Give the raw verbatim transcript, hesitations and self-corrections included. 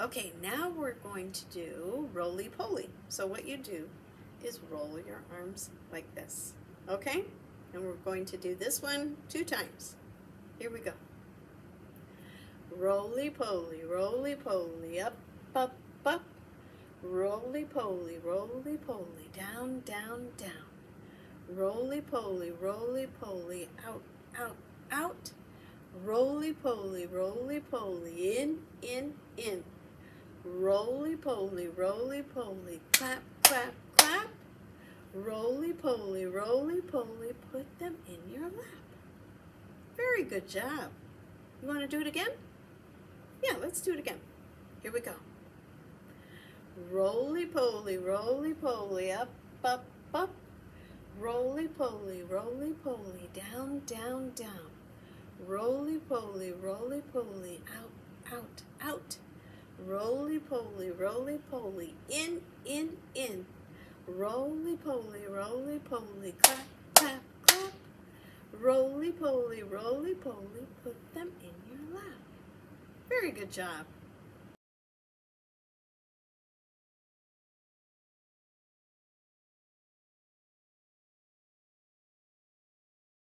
Okay, now we're going to do roly poly. So what you do is roll your arms like this, okay? And we're going to do this one two times. Here we go. Roly poly, roly poly, up, up, up. Roly poly, roly poly, down, down, down. Roly poly, roly poly, out, out, out. Roly poly, roly poly, in, in, in. Roly poly, roly poly, clap, clap, clap. Roly poly, roly poly, put them in your lap. Very good job. You want to do it again? Yeah, let's do it again. Here we go. Roly poly, roly poly, up, up, up. Roly poly, roly poly, down, down, down. Roly poly, roly poly, out, out, out. Roly poly, roly poly, in, in, in. Roly poly, roly poly, clap, clap, clap. Roly poly, roly poly, put them in your lap. Very good job.